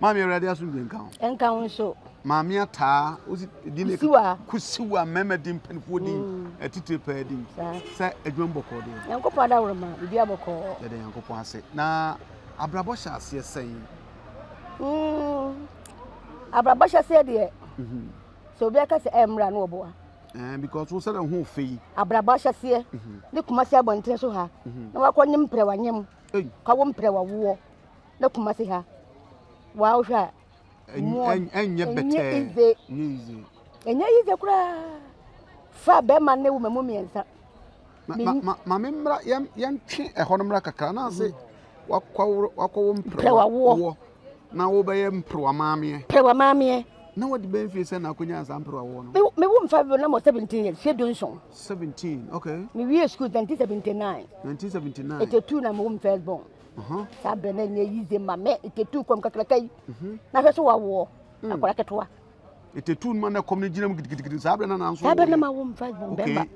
Mammy, ready as we can. And count so. Mammy, tar, was it dinner? Kusua, memordim penfooding, a titty padding, sir, a grumble coding. Uncle Padarama, the Diaboco, the Uncle Ponset. Now, Abrabosha, yes, saying. Abrabosha said, yeah. So, Becca's Emra no boy. And because we said a whole fee. Abrabosha, see, look, Massa Bontesuha. No, I call him Prewanium. I won't prewa war. Look, Massiha. Wow, sir. And you're better. Easy. And you're the cry. Far bear my name, my mummy and sir. Mamma, young chin, a honomraka can I say? What won't prewa war? Now obey him, Prewamammy. Prewamammy. No, what the benefits and Akuna's Emperor won. My woman 5 or 17 years, she doing so. 17, okay. My real school 1979. 1979. It's a 2 and woman first born. Saben and ye use my mate, it's a 2 from Kakaka. Never saw a war. A crackatua. It's a 2 man that come to Jim Saben and answer. Saben and my woman first born.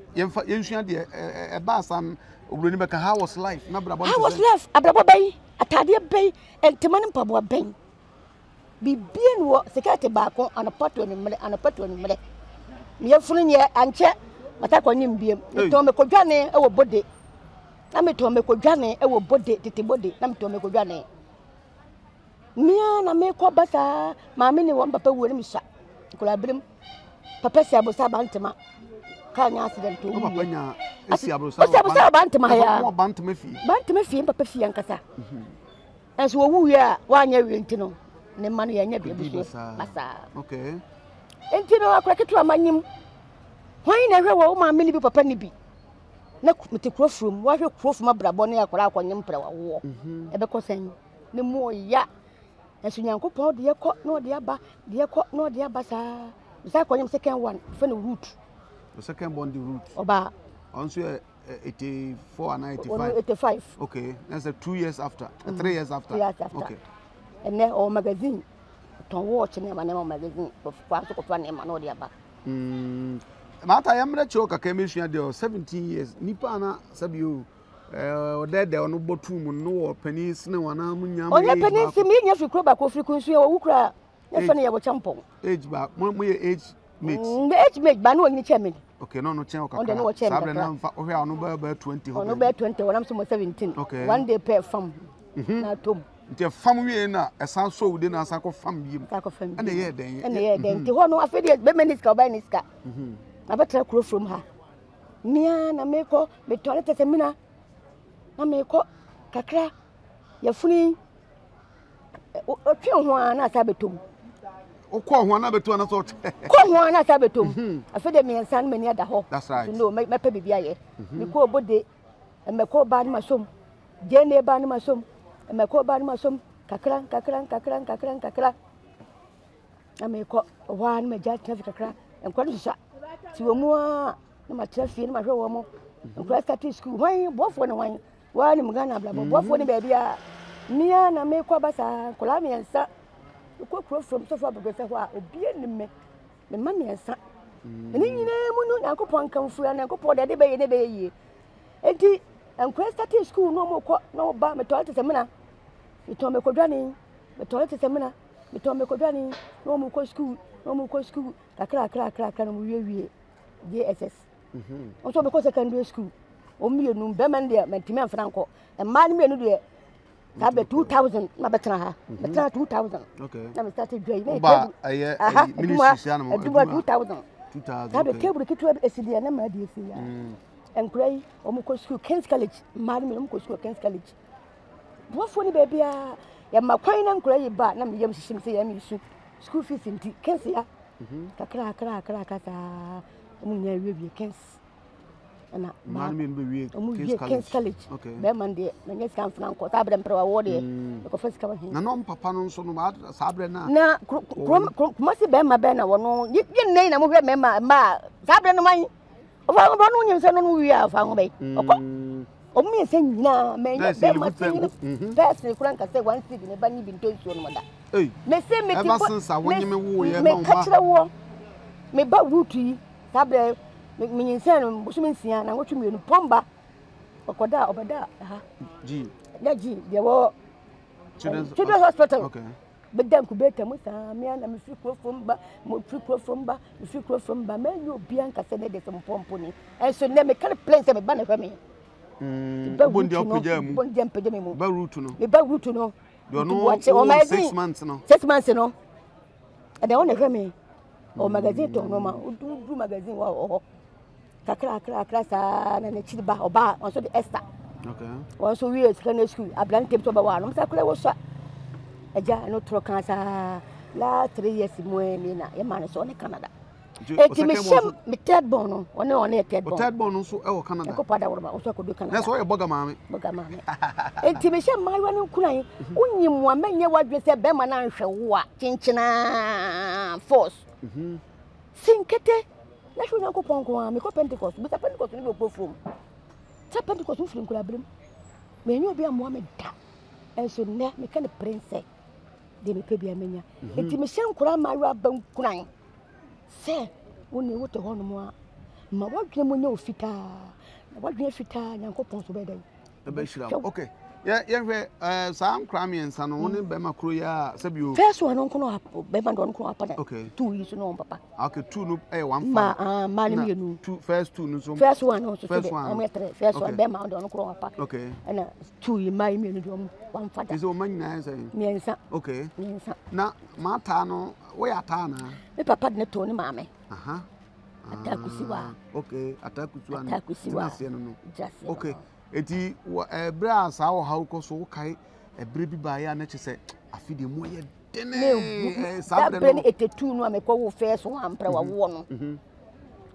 You should be a bass and remember how was life. How was life? Abrabay, a Tadia Bay, and Timan Pabua Bay. Be being what security back on a patron and a patron. Near Fulinia and Chet, but I can him be Tomekogane, our body. I'm a Tomekogane, our body, the body, I'm Tomekogane. Mia, I make what better, my mini one papa will miss. Colabrim, Papa Sabosa Bantama. Can't answer them to Mabana. I see Abosa Bantama, Bantamifi, Papa Fiancasa. As we are 1 year in Tino. Ne manu ya nyabi ebuso basa okay enti no akwaketu amanyim hwan na hwe wo ma mini bi papa ni bi na metekro from wa hwe kro from abrabo ne akora akonyem prewa wo ebekosan ne mo ya enso nyankopon de yakọ no de aba de yakọ no de aba sa bisa akonyem second one for the root the second one the root oba onso 84 and 95 85 okay that's 2 years after 3 years after okay and then our magazine. Don't watch any magazine. But I so confused. I'm not there. But I am not sure. I 17 years. Nipa na sabiu. There they are no botum no pennies no one. Only pennies. Me and you club back. We consume. We ukra. You funny about champong. Age back. My age mate. The age mate. But no one is chairman. Okay, no chairman. On the no chairman. Sabre na fa. Okay, on number 20. On number 17. Okay. One day per farm. Na tom. The family na a sound so within us, I could family. And the air then, the one who affiliated Bemeniska by Niska. I better crew from her. Mia, Nameko, the toilet at Semina, Nameko, Kakra, your funny one at Abitum. Oh, call one number to another thought. Call one at Abitum. I fed me and San Many at the hall. That's right. No, make my baby be a call body and my call bad my sum. Jenny banned my sum. And my coat bad musum, kakran. I may call one, my judge, kakran, and Quadrisha. To a moa, my chef, my romo, and Crastatis school. Wine, both one in Ghana, both one in Babia. Mia, and I may call Bassa, Colami and Sat. The cook from so far because of what obedient me, the mummy and Sat. And in your name, Uncle Ponkan, and Uncle Port, any bay in a bay. And Crastatis school no more, no bar, my toilet seminar. You told me Codrani, the toilet seminar, you told me Codrani, no more school, a crack, and DSS. Also because secondary school. Oh, me, no, Bemandia, Mentiman Franco, and man me, no dear. Tablet 2000, my better, 2000. Okay, I started grade. I ministry animal, 2000. 2000. Have a table to a CD and a media. And Gray, Omuko School, King's College, Madam Omuko School, King's College. What for the baby? Yamaquine and Gray, but Nam Yam Simsey and you school fees in Kensia. Kakra, Munia Ruby Kings. And Madam King's College. Okay, Bermande, the next camp Franco, Sabran Pro Awarded, the first coming. No, Papa, no, so bad, Sabrina. No, Mossi Bemma Benna, no, you name, I will remember, Ma, Sabrina, mine. Of one son, we are found away. Oh, me saying, no, may not say much. That's the crank. I said one thing, the bunny been told to another. May say, make a business. I want you may catch the war. May but Wooty, Tablet, make me insane, Bushman Sian, and what you mean, Pomba or Coda over there. G. There were children's hospital. Okay. Madame Kubeta Musamia, and Mifricro from Ba, men you be uncassinated from Pomponi, and so never can place a banner for me. Barutuno. You know, 6 months now. 6 months now. And I want to hear me. Or magazine to Roma, do magazine or Kakra, and a Chiba or Bar, also the Esther. Okay. Also, we as Colonel School, a blank came to the one. Sakura was shot. A jar no trocansa. Last 3 years, Moemina, a man is only Canada. Bono, or no, on a Ted Bono, so our Canada. That's why a Bogamami. And Timisha, my one crying, when you want me, what you said, Bemanan shall what? Chinchina force. Sinkete, let's not go Pongo, make up Pentecost, but a Pentecost will go from. Pentecost will from May you be a woman, and so never make a princess. They may be a mania. And Timisha, my rabble crying. Say, only what a honor. My work came when you fit. What we fit and go on to bed. The best, okay. Yeah, some crammy and son only Bema Cruya, Sabu. First one, Uncle Apple, Bema don't go up. Okay, 2 years, no, Papa. Okay, two, one, Madame, two, first one, Bema don't go up. Okay, and 2 years, my minimum, one father. Is all my name, okay. Now, Martano, where are Tana? The Papa Netoni, Mammy. Aha, Atakusiwa. Okay, Atakusiwa, just okay. Eti brass how so kai a baby by an say I feed him way dinner. Saturday 82 no me call first one prayer one.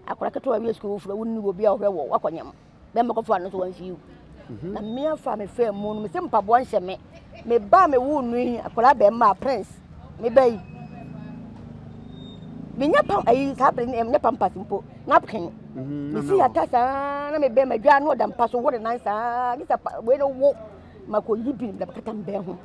I crack to a school for wouldn't will be out of walk on him. Then go for another one for you. The mere family fair moon, Miss Pabwanche me ba me wound me, I could my prince. Me bay. Me napam I happening and napam passing napkin. You see, I tell I may bear my grandmother and pass over the nice. It's a way to walk. My co the Catan bear home.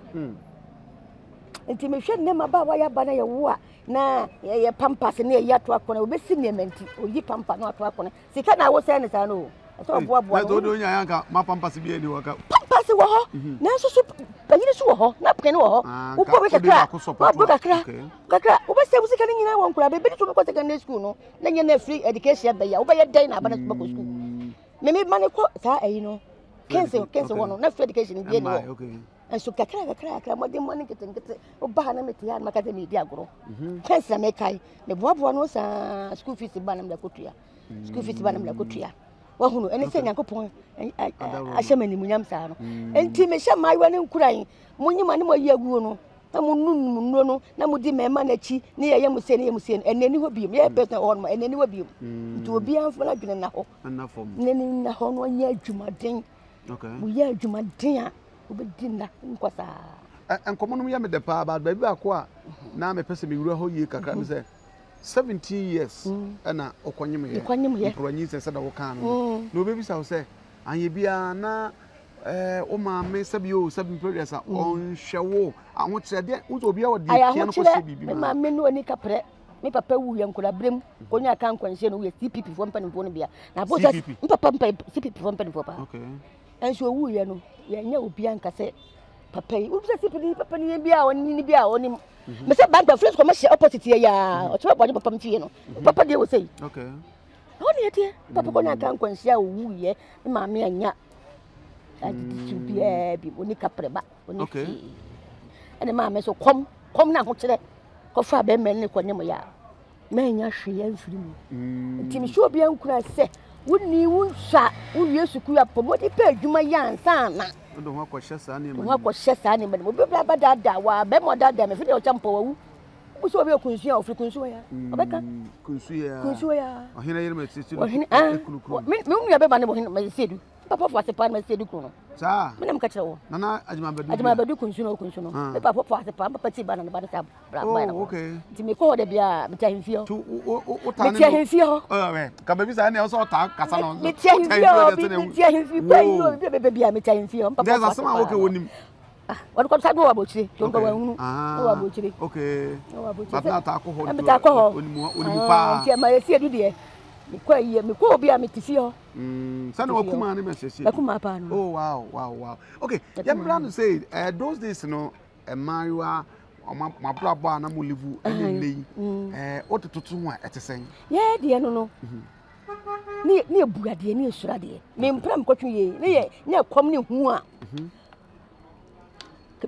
Intimation never about why I buy a war. Now, your pampas and your yatwak on a bessiniment or ye pampa not work on it. See, can I was saying as I know. I saw what do you anchor my pampas be any worker? Pampas the war, Nancy, but you saw napkin or who published a crack or so. What do I crack? What was coming in? I won't grab it to go to secondary school. Then you're free education by your dinner, but it's local school. Maybe money, you know, cancel one, not free education in Vienna. Okay. And so crack, I'm what the money getting oh, Bahamity and Macademy Diagro. Cancel make I the Bob one was a school fees to Banam La Cotria. School fees to Banam La Cotria. Well, anything I go point and I shall many William Sano. And Timisha, my one crying, Munuman, my year guno, Namununo, Namudi, Manachi, near Yamusen, and then you will be mere better on my and then you will be to be unfortunate enough. Enough for me. Then the whole 1 year to my ding. Okay, we are to my dinner, who be dinner in Quasa. And common we are the power about baby aqua. Now, my person be real year, can say. 70 years, and I no babies, I'll say, and you be an Oma may subdue 7 periods on Shaw. I want to say, what will be our dear? My men no any capre, make a pair young could have brim, when I can't concern with CPP from Penobia. Now, both CPP from Penopa. Okay. And so, we are no Bianca said, Papa, who's a CPP, Papa Nibia, or Nibia on him. Mr. Banker, first commercial opposite here, or to about Pampino. Papa, they will say, okay. Only dear, Papa, when I can't concern who ye, Mammy and Yap. I did to be a unica preba, okay. And the mamma so come now, what's that? Coffee, Ben, men, Quanimaya. Mania, she and Flim. Timmy sure be uncle, I say, wouldn't you, sir, who used to clear up for what you paid to my young son? I don't want to shut animal, what was shut animal, but Baba Dadawa, Bemo Dadam, if you don't jump over. Who's over your consumer of the consumer? Rebecca, consumer, or Henry, sister, or him, I said. Papa was a palm, I said, Sir, Madame Cacho. Nana, as my baby, consumer. Papa was a palm, but Tiban and Badaka. Okay. Timmy called the beer, but I feel to what I can see. Cababis, I also talk Casalon. What comes I go about you? Don't go about you. Okay. But not alcohol. I'm alcohol. Oh, wow. Okay, young Brand said, those days, you know, a Mario my brother and Mulivu and Lay, what to two at the same. Yea, dear, no. Near Buga, dear, near Shradi, name Pram Cotrier, near Comney Hua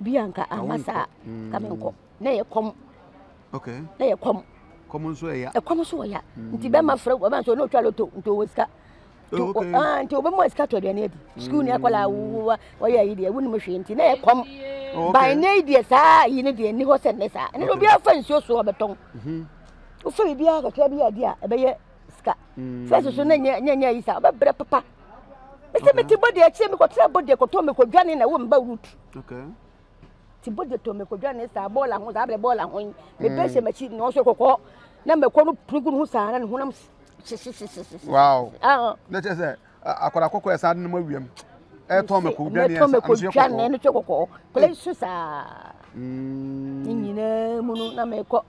Bianca, and Massa, Caminco, near come. Okay, near come. Common Soya, a common Soya, Tibama Frog, or no Tralo to Wesca. And to Obama scattered and it. School Nicola, why I did a wooden machine, near come. By Nadia, sir, you need the new horse and Nessa, and it will be our friends, your sober tongue. Uffy, be out of every idea, a bear scat. First, so near is our papa. Mr. Metibody, I said, because I bought the Cotomico gun in a woman by root. Okay. Tibody Tomico gun is a ball and was out of the ball and wing. The best machine also called number Kono Pugunusan and Hunams. Wow. Let us say, I could have cooked a sudden movie. Atomical, and Choco, Susa. I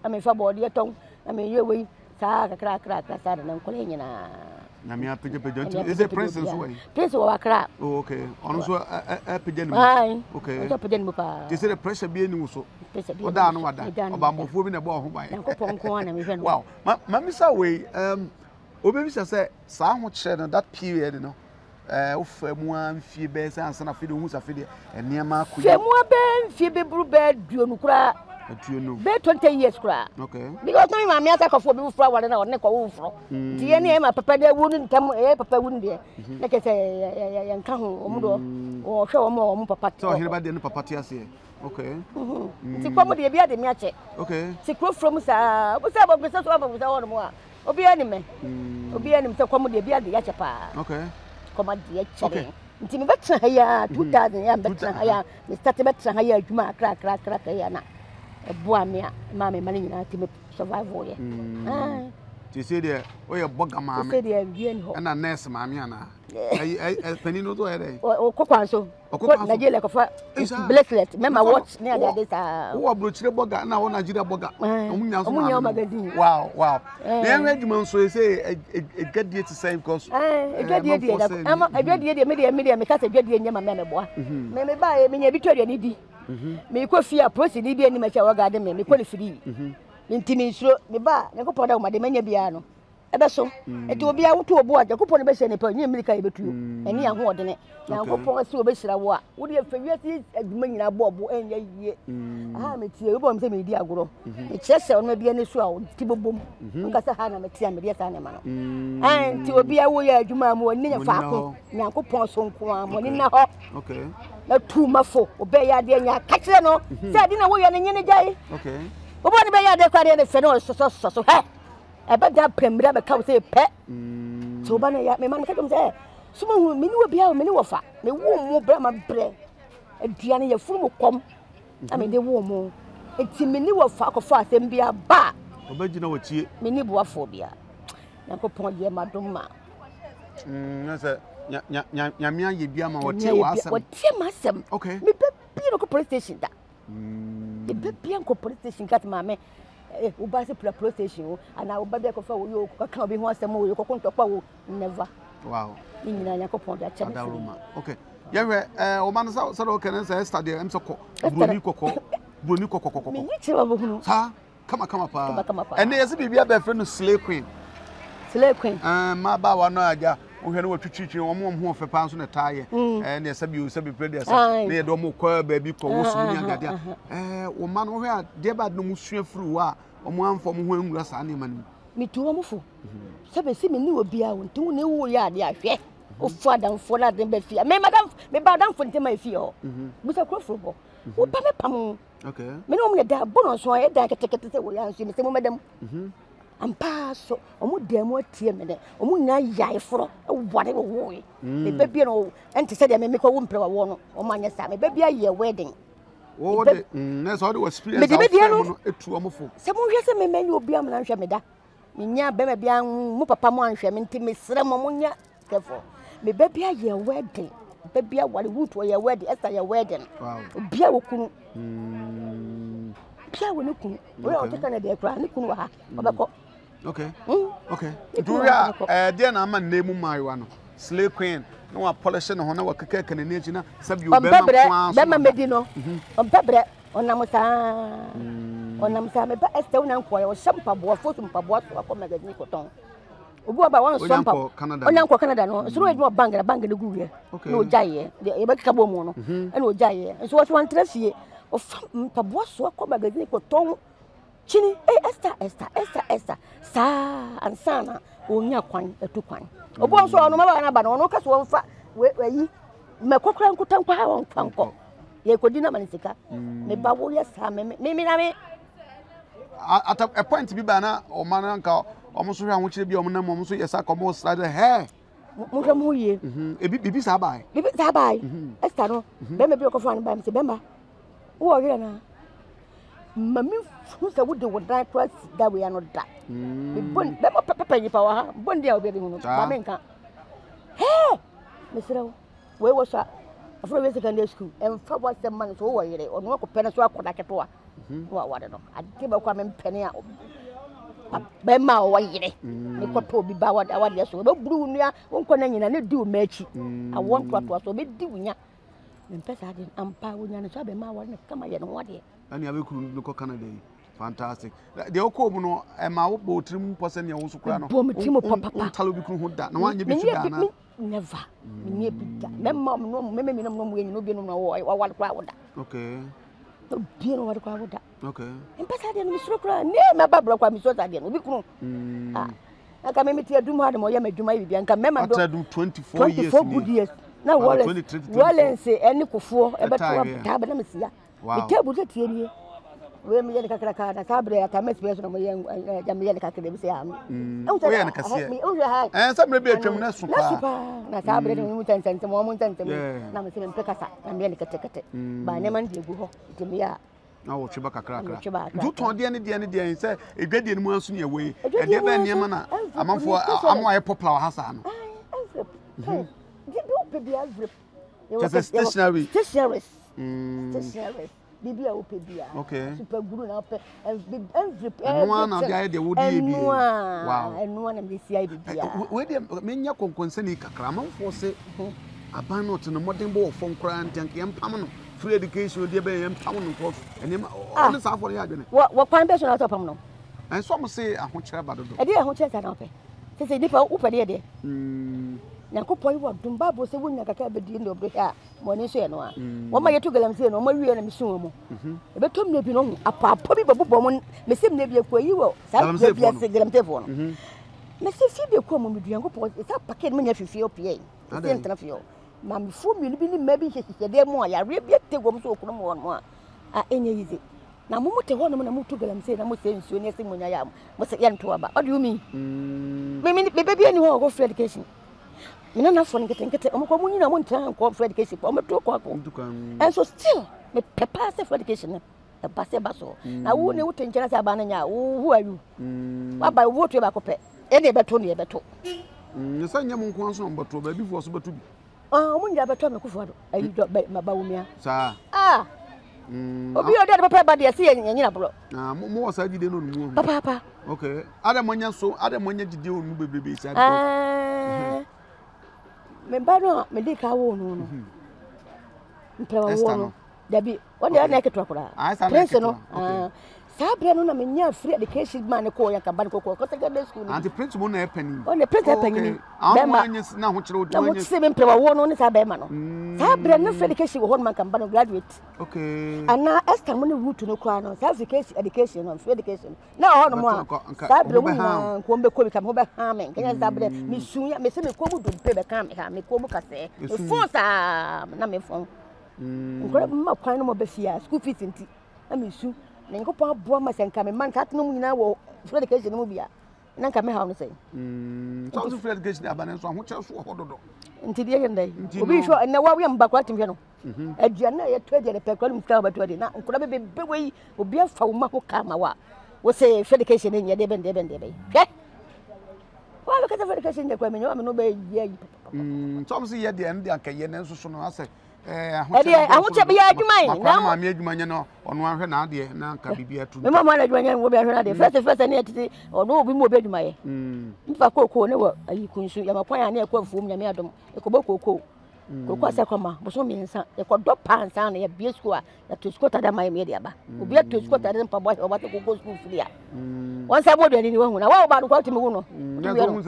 mean, for body at home, I mean, your way, Saga crack, that's an uncle. I mean, I pick up a is a princess way. Prince or crap. Okay, on so epidemic. Okay, epidemic. Is it a pressure being also? What down what done about moving about my wow, Mammy's away. Obi said, sandwich that period, you know. One few bears and son of Fido who's a fiddy and near my queen. Phoebe Brewbed, Dunukra, 20 years cry. Okay, because my matter of women flower and our neck over. The enemy, my papa wouldn't come, papa wouldn't be like I say, and come or show more papa. So here about the papatia say, okay. The comedy be at the match. Okay, she crossed from Sir, what's up with our more? Obi anime, so comedy be at the Yachapa. Okay. Okay. Nti betsa haya 2000 ya betsa haya me start betsa haya adwuma kra ya na eboa me ma me mane nyina ti me survive here. Ti say there o ye boga ma me. Ti say there wie ni ho. Na nurse ma me ana. Ai pani no do here. O kokwanso. Nigeria ko fa bracelet. Me ma watch near the data. Wo abrochire boga na wo Nigeria boga. Omunya magazine. Wow. Then we adwuma so say e gadie ti say because e gadie die da. E gadie die me ka say gadie nyama me boa. Me ba e me nya bi todie ni di. Me ko fia police ni bi ni me cha wo garden me ko le free. Ntimi nsuro me ba ne ko poda o ma de manya bia no. Ebeso eti obi a woto obo a Jakopo ne be hye ne pa nyi America yebetuo eni ya ho odene na Jakopo se obi hira wo a wo de fa wiase aduma nyina bo obo enya yie aha metie obo me se me di agoro e kyerese ono bia ne so a ti bobom nka se ha na metie me dia sa ne ma no enti obi a wo ya aduma mo ne nya fa ko Jakopo so nko a mo ne na ho okay na tu mafo obe ya de nya ka kire no se ade na wo ya ne nyene gai okay obo ne be ya de kwade ne fe no so he ebe da pemra be ka say pe so ba na ya me man ka dum say so mo me ni wo bia me ni wo fa me wo mo bra ma bre adua ne ya furu mo kom na me de wo mo enti me ni wo fa ko fa asem bia ba obagina wo tie me ni bo afo bia na ko pon ye madom ma na say nya me aye bia ma wo tie wo asem okay me be bia no ko police station da e be bia ko police station kat ma me ubase proposition and I will be for you. Can be once a more you can talk never. Wow, in a couple that room. Okay, yeah, woman is out, so can I study? I'm so called Brunico. Ha, come up, and there's a baby a friend of Slay Queen. My bow, no idea. We had to treat you on one for pounds on a tire, and there's abuse every predators. They don't more queer baby, because woman who had dear bad no monsieur through or one from one glass animal. Me too, Mufu. Seven seeming new beer, 2 new yard, yeah. Oh, father, for that, then Bethia. May madame, may madame Fontaine, my fear. Mr. Crawford, oh, Papa Pamo. Okay. Men only that bonus, so I take a ticket to say, we are seeing the same madam. And pass or damn what tear minute, or moon yay for whatever way. Baby, no, and to say they may make a woman play a warning or minus time, baby, a year wedding. Oh, that's all it was. But the baby, I know it's too awful. Some of us may men will be a man, Shamida. Minya, baby, Papa, one shaman, Timmy, Sramonia, therefore. May baby a year wedding. Baby, I want wood for your wedding after your wedding. Wow, Bia will look. Well, take another crown, Kunwa, Babako. Okay. Do ya, dear, I'm a name of my one. Slay Queen. no one polish no one work cake and energy na sabi o bema medino on pebre onam sa me ba este una nko ya o shampabo fo shampabo to akọ magazine ko ton obu ba wan shampabo onan ko Canada no suru ejuma bank ne guwe no jaye e ba kika bo mu no e no jaye so what one trafie o shampabo so akọ magazine ko ton chini esta sa ansana onya kwan etukwan obu nso ono ma ba na ba no no kaso wonfa weyi mekokra nkuta nkwa ha wonfa nko ye kodina manisika me ba wo ya sa me na me at a point bi ba na o ma na nka o mo so hwa wo kire bi o mo na mo so yesa ko mo sra de he mo hwa mo ye bibi sa ba esta no be me bi ko fa na ba me se be ma wo gira na Mammy, who's the wood would die twice that we are not that. Bun, that papa, power, Bundia, Bamenka. Hey, Mr. Where was I? From secondary school, and for what's the month over here, or no penance work like a poor. What I know. I give a common penny out. Bema, why ye? The cotto be bowed our yes, no blue near, one conning and I do match. I want what was a bit doing. And Pessadin, and Pawin and Sabema, one come again, what ye? Any other could look at Canada. Fantastic. The Okobuno and my boat, Trimposen, your Sucrano, Pomitimo, Papa, Taluku, that no one you be never. Mem, no, maybe no one will be no one crowd. Okay. No, dear, what crowd. Okay. And Passadan, Miss Rocra, near my Babra, I'm so that we could. I can make you do madam or Yamadu, maybe, and can remember 24 years. 4 good years. Now, Wallace, say, and Nico about Tabernacle. Wow. Table that here, we may get a card at Abre at a mess person of my young Jamaica. And some may be a tremendous mountain and some mountain. Namasin Pekasa, America ticket. By Neman, you go to me. Now, Chibaka crack. You told the and said, a great deal more soon away. A great deal, Yamana. I'm for a poplar Hassan. You don't be every. Just a stationary. Stationary. Bibia opebia. Okay. Super guru na ope. And one of the idea would be. Wow. And one of the idea bibia. We dey menya konkonse ni kakrama for say aban not no modern boy from Kran tank yam pam no. Free education dey be yam pam no for. And him all say for ya dwene. What pan person out pam no. And some say ahokyere badodo. E dey ahokyere ta na ope. Say nipa upa dey dey. Nakopoi wa dumba bo se wonya kaka bedi no obre ha moni so ye no a wo ma yetu galamse no ma wiye na misun mo ebetom na bi no apapa bi bobbo mo mesem na bi akwa yi wo sa bi se galamte fo no mesem fi bi ko mo meduan kopoi sa paket mo nya fifi opie se ntrafio ma mi fu mi bi ni ma bi hihihye de mo ya re bi atego mo so okunu mo no a enye yize na mo mote ho no na mo tu galamse na mo se nsuo ne se mo nya ya mo se ye nto aba odu mi me baby ani ho go free education mina na phone kete omukwa munyi na montan ko for education o meto ko and so still me prepare for education e passe baso na wo ne wote nkyana sa ba na nya wo ayu wa ba wo to ba kopɛ e de beto ne beto nsa nya mun kwan so mbato ba bi fo so beto bi omunya beto me kufo do ayi do ba wo mia sa obi o de papa ba de se nyina bro mo wasa gide no mu papa okay adam anya gide onu bebebe sa me ba no me dika wo no ntwa wo no dabi o de na ketwa kura prince no sabre no na me nya free education man ko ya ka ban ko ko secondary school anti prince mo na happening o ne prince happening be ma na ho kire o do nya mo se me ntwa wo no ne sabre ma no sabre no free education wo man kan ban graduate okay ana extra mo ne route no kura no sabre education no free education na ho no mo sabre mo na ko mbe ko bi kam ho be ha men kenya sabre mi sunya me se me ko mu do pe be kam ha me ko mu ka se e fon sa na me fon nkora ma kwan no mo be fia school fees nti na me su na nkopa boa ma senka me man ka tinu nyina wo free education mu bia na nka me ha no sei so free education abana so ho che so ho dodo nti die ye ndai obi so na wa we mbakwa timhwe no aduana ye twede ne pekwa mu twa ba twede na nkora be be we obi afa wo ma ho ka ma wa wo se free education ye de ben de ben de be ke wa lo ka free education de kwa me no be ye papa so ye de an de anka ye ne so no ase I won't be at mine. Now I made money on one hand out there, now can be at two. No one at one will be another first and yet, or no, we will be my. If I could call over, you couldn't see your point near Cove from the madam, a coboco. Because I come, but so means a codop pants and a beer square that to squat at my media. We have to squat at them for what about the cocoa school. Once I would anyone, I want about what you know. No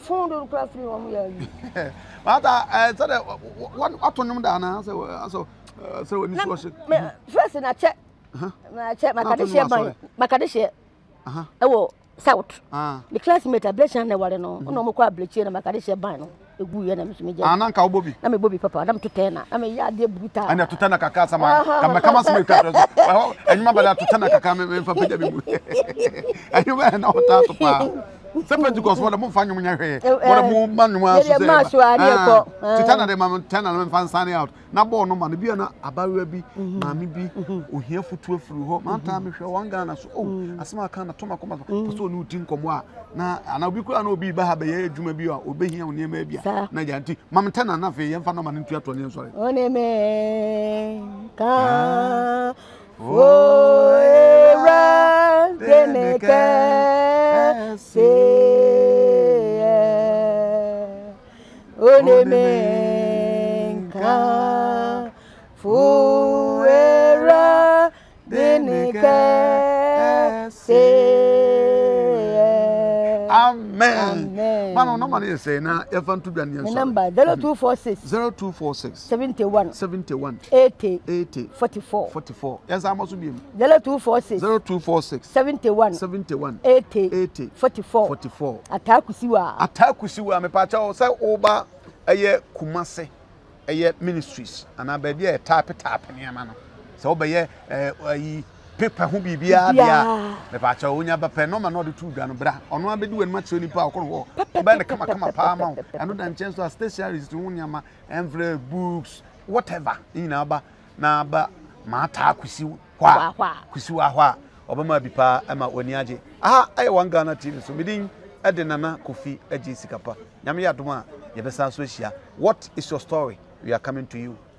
food craft. But I said, what autonomous answer? So, first, I check my Cadisha, my Cadisha. Oh, South. The classmate, I bless and I want to know. No more bleach and my Cadisha bino. I'm a Bobby Papa, I'm to Tana. I'm a Yadia and to Tana Kakasama. I'm a Kamasmith. And my brother to Tana Kakam for Peter. And you were not out of power. Somebody goes, what a move finding when you're here. What a move, man, was a master. Tana de Montana and Fansani out. Now born no man, be an abarubi, mammy be, who here for 12 through home. Mantam, if you're one gun, as oh, a small can of Tomacoma, so new Tincomoa. Now, and I'll be going to be Bahabe, you may be or obey him near maybe. Nayanti, Mamtana, nothing, young phenomenon in theatre. Amen. Man, no money is saying now. Evan to the number 0246 71 71 80 80 44 44. Yes, I must be 0246 0246 71 71 80 80 44 44. Attack with you. I'm a patch outside over a year Kumase, a year ministries, and I be a tap in your man. So be a paper who be bia the patch onya ba pe no ma no de tu dwa no bra ono abedu wen ma cheli pa okon ho ba ne kama pa ma ano dan chance to stationaries to unya ma envelope books whatever ina ba na ba ma ta kwisi kwa kwisi wa ho obama bi pa ama oni age aha ai wanga na tv so midin ade nana kofi age sikapa nyame ya dom a ye be san so hia. What is your story? We are coming to you.